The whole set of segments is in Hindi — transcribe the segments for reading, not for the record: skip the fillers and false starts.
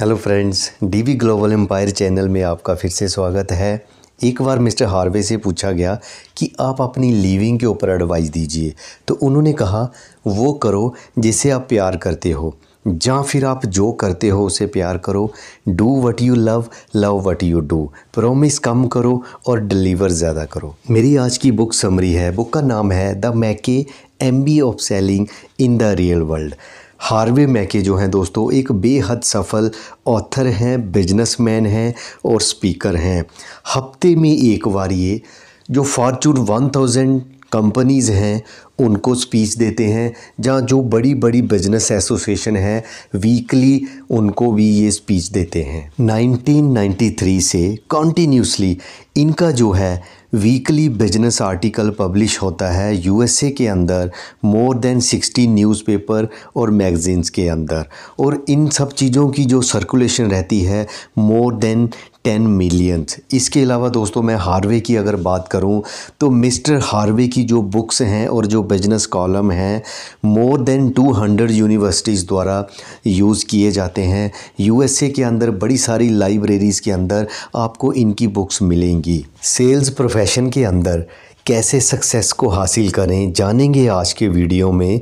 Hello friends, DB global empire channel में आपका फिर से स्वागत है। एक बार मिस्टर हार्वे से पूछा गया कि आप अपनी लिविंग के ऊपर एडवाइस दीजिए, तो उन्होंने कहा वो करो जिसे आप प्यार करते हो, या फिर आप जो करते हो उसे प्यार करो। Do what you love, love what you do. Promise कम करो और डिलीवर ज़्यादा करो। मेरी आज की बुक समरी है। बुक का नाम है the Mackay MBA of selling in the real world. Harvey Mackay जो हैं दोस्तों, एक बेहद सफल ऑथर हैं, बिजनेसमैन हैं और स्पीकर हैं। हफ्ते में एक बार ये जो फॉर्चून 1000 कंपनीज़ हैं उनको स्पीच देते हैं, जहाँ जो बड़ी बड़ी बिजनेस एसोसिएशन है वीकली उनको भी ये स्पीच देते हैं। 1993 से कंटिन्यूसली इनका जो है वीकली बिजनेस आर्टिकल पब्लिश होता है यूएसए के अंदर, मोर देन 60 न्यूज़पेपर और मैगज़ीन्स के अंदर, और इन सब चीज़ों की जो सर्कुलेशन रहती है मोर देन 10 मिलियंस। इसके अलावा दोस्तों मैं हार्वे की अगर बात करूं तो मिस्टर हार्वे की जो बुक्स हैं और जो बिजनेस कॉलम हैं मोर देन 200 यूनिवर्सिटीज़ द्वारा यूज़ किए जाते हैं। यूएसए के अंदर बड़ी सारी लाइब्रेरीज़ के अंदर आपको इनकी बुक्स मिलेंगी। सेल्स प्रोफेशन के अंदर कैसे सक्सेस को हासिल करें, जानेंगे आज के वीडियो में,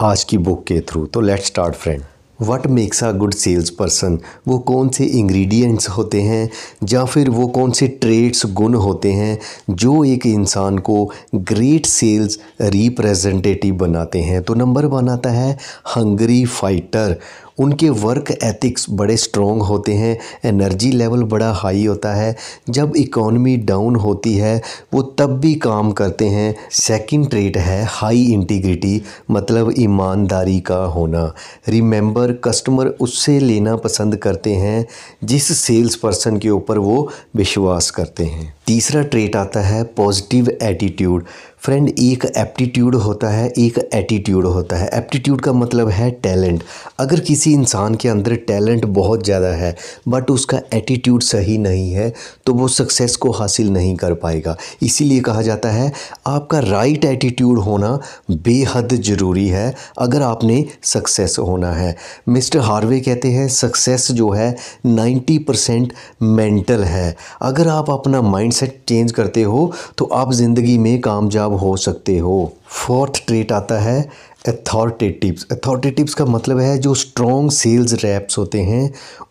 आज की बुक के थ्रू। तो let's start friend. What makes a good sales person, वो कौन से इंग्रेडिएंट्स होते हैं या फिर वो कौन से ट्रेड्स गुण होते हैं जो एक इंसान को ग्रेट सेल्स रिप्रेजेंटेटिव बनाते हैं। तो नंबर 1 आता है हंगरी फाइटर। उनके वर्क एथिक्स बड़े स्ट्रॉन्ग होते हैं, एनर्जी लेवल बड़ा हाई होता है, जब इकोनॉमी डाउन होती है वो तब भी काम करते हैं। सेकंड ट्रेट है हाई इंटीग्रिटी, मतलब ईमानदारी का होना। रिमेंबर, कस्टमर उससे लेना पसंद करते हैं जिस सेल्स पर्सन के ऊपर वो विश्वास करते हैं। तीसरा ट्रेट आता है पॉजिटिव एटीट्यूड। फ्रेंड, एक एप्टीट्यूड होता है, एक एटीट्यूड होता है। एप्टीट्यूड का मतलब है टैलेंट। अगर किसी इंसान के अंदर टैलेंट बहुत ज़्यादा है बट उसका एटीट्यूड सही नहीं है तो वो सक्सेस को हासिल नहीं कर पाएगा। इसीलिए कहा जाता है आपका राइट एटीट्यूड होना बेहद ज़रूरी है अगर आपने सक्सेस होना है। मिस्टर हार्वे कहते हैं सक्सेस जो है 90% मेंटल है। अगर आप अपना माइंडसेट चेंज करते हो तो आप ज़िंदगी में कामयाब हो सकते हो। फोर्थ ट्रेट आता है अथॉरिटेटिव्स। अथॉरिटेटिव्स का मतलब है जो स्ट्रॉन्ग सेल्स रैप्स होते हैं,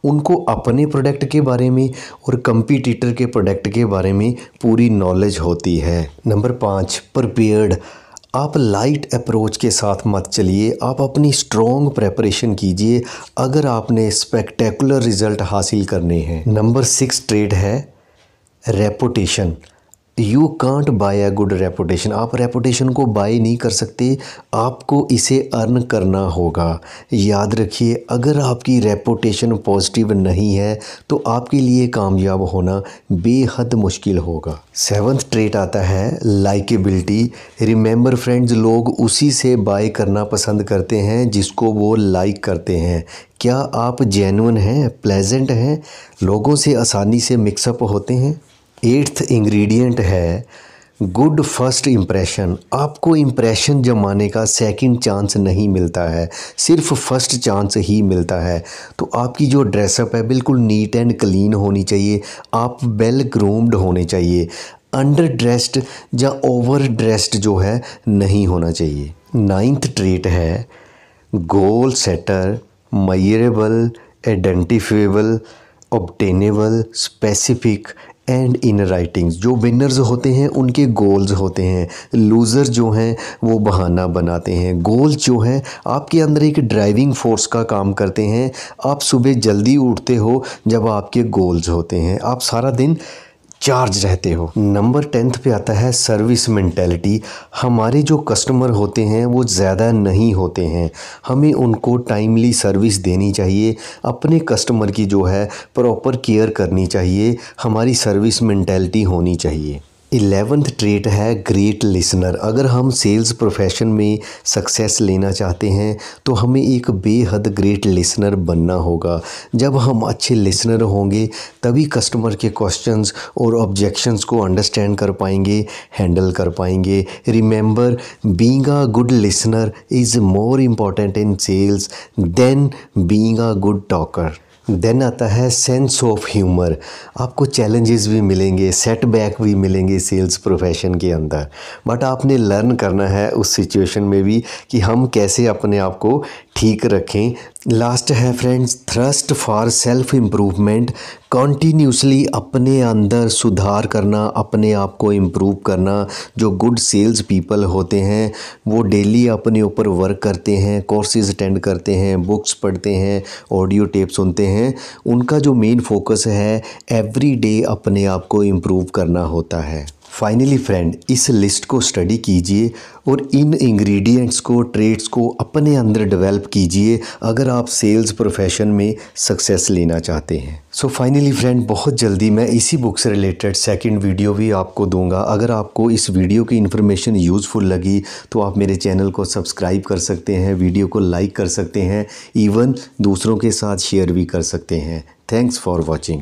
उनको अपने प्रोडक्ट के बारे में और कंपटीटर के प्रोडक्ट के बारे में पूरी नॉलेज होती है। Number 5 prepared. आप लाइट अप्रोच के साथ मत चलिए, आप अपनी स्ट्रॉन्ग प्रेपरेशन कीजिए अगर आपने स्पेक्टेकुलर रिजल्ट हासिल करने हैं। नंबर 6 ट्रेट है reputation. You can't buy a good reputation. आप रेपुटेशन को बाय नहीं कर सकते, आपको इसे अर्न करना होगा। याद रखिए, अगर आपकी रेपुटेशन पॉजिटिव नहीं है तो आपके लिए कामयाब होना बेहद मुश्किल होगा। 7th ट्रेट आता है लाइकेबिलिटी। रिमेंबर फ्रेंड्स, लोग उसी से बाय करना पसंद करते हैं जिसको वो लाइक करते हैं। क्या आप जेन्युइन हैं, प्लेजेंट हैं, लोगों से आसानी से मिक्सअप होते हैं। 8th इंग्रेडिएंट है गुड फर्स्ट इम्प्रेशन। आपको इम्प्रेशन जमाने का सेकंड चांस नहीं मिलता है, सिर्फ फर्स्ट चांस ही मिलता है। तो आपकी जो ड्रेसअप है बिल्कुल नीट एंड क्लीन होनी चाहिए, आप वेल ग्रूम्ड होने चाहिए, अंडर ड्रेस्ड या ओवर ड्रेस्ड जो है नहीं होना चाहिए। 9th ट्रेट है goal setter, measurable, identifiable, obtainable, specific and in writings. जो विनर्स होते हैं उनके गोल्स होते हैं, लूज़र जो हैं वो बहाना बनाते हैं। गोल्स जो हैं आपके अंदर एक ड्राइविंग फोर्स का काम करते हैं। आप सुबह जल्दी उठते हो जब आपके गोल्स होते हैं, आप सारा दिन चार्ज रहते हो। नंबर 10 पे आता है सर्विस मेंटेलिटी। हमारे जो कस्टमर होते हैं वो ज़्यादा नहीं होते हैं, हमें उनको टाइमली सर्विस देनी चाहिए, अपने कस्टमर की जो है प्रॉपर केयर करनी चाहिए, हमारी सर्विस मेंटेलिटी होनी चाहिए। 11th ट्रेट है ग्रेट लिसनर। अगर हम सेल्स प्रोफेशन में सक्सेस लेना चाहते हैं तो हमें एक बेहद ग्रेट लिसनर बनना होगा। जब हम अच्छे लिसनर होंगे तभी कस्टमर के क्वेश्चंस और ऑब्जेक्शंस को अंडरस्टैंड कर पाएंगे, हैंडल कर पाएंगे। Remember, being a good listener is more important in sales than being a good talker. Then आता है सेंस ऑफ ह्यूमर। आपको चैलेंजेस भी मिलेंगे, सेटबैक भी मिलेंगे सेल्स प्रोफेशन के अंदर, बट आपने लर्न करना है उस सिचुएशन में भी कि हम कैसे अपने आप को ठीक रखें। लास्ट है friends, thrust for self improvement. Continuously अपने अंदर सुधार करना, अपने आप को इम्प्रूव करना। जो गुड सेल्स पीपल होते हैं वो डेली अपने ऊपर वर्क करते हैं, कोर्सेज अटेंड करते हैं, बुक्स पढ़ते हैं, ऑडियो टेप सुनते हैं। उनका जो मेन फोकस है एवरी डे अपने आप को इम्प्रूव करना होता है। फाइनली फ्रेंड, इस लिस्ट को स्टडी कीजिए और इन इंग्रेडिएंट्स को, ट्रेड्स को अपने अंदर डेवलप कीजिए अगर आप सेल्स प्रोफेशन में सक्सेस लेना चाहते हैं। सो फाइनली फ्रेंड, बहुत जल्दी मैं इसी बुक से रिलेटेड सेकंड वीडियो भी आपको दूंगा। अगर आपको इस वीडियो की इन्फॉर्मेशन यूज़फुल लगी तो आप मेरे चैनल को सब्सक्राइब कर सकते हैं, वीडियो को लाइक कर सकते हैं, इवन दूसरों के साथ शेयर भी कर सकते हैं। Thanks for watching.